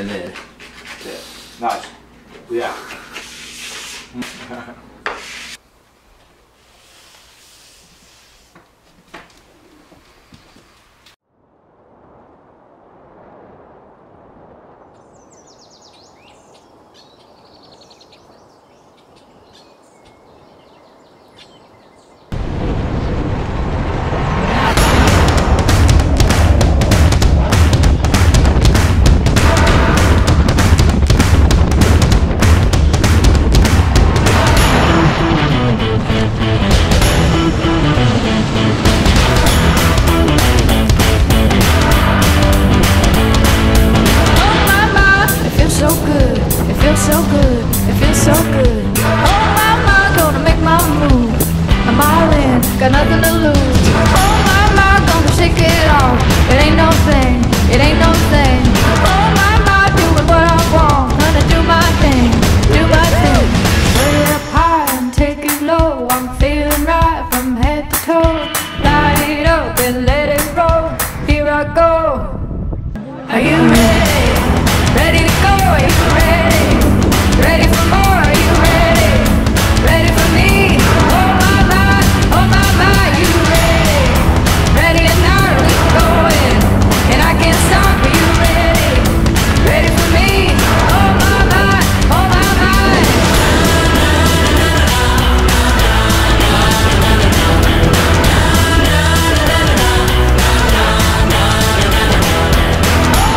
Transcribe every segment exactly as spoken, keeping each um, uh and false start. and then yeah. Nice. Yeah. So good, it feels so good. Oh my my, gonna make my move. I'm all in, got nothing to lose. Oh my my, gonna shake it off. It ain't no thing, it ain't no thing. Oh my my, doing what I want. Gonna do my thing, do my thing. Put it up high and take it low. I'm feeling right from head to toe. Light it up and let it roll. Here I go. Are you ready? Ready to go? Are you ready? Ready for more, are you ready? Ready for me? Oh my my, oh my my, you ready? Ready and not really going, and I can't stop, are you ready? Ready for me? Oh my my, oh my my.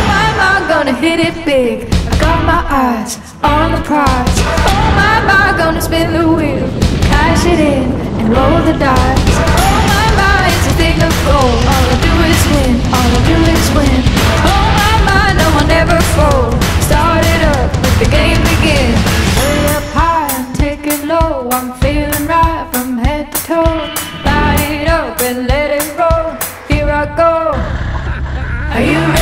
Oh my my, gonna hit it big. I got my eyes on the prize. Oh my my, gonna spin the wheel, cash it in and roll the dice. Oh my my, it's a thing of gold. All I do is win, all I do is win. Oh my my, no I'll never fold. Start it up, let the game begin. Way up high and take it low. I'm feeling right from head to toe. Light it up and let it roll. Here I go. Are you ready?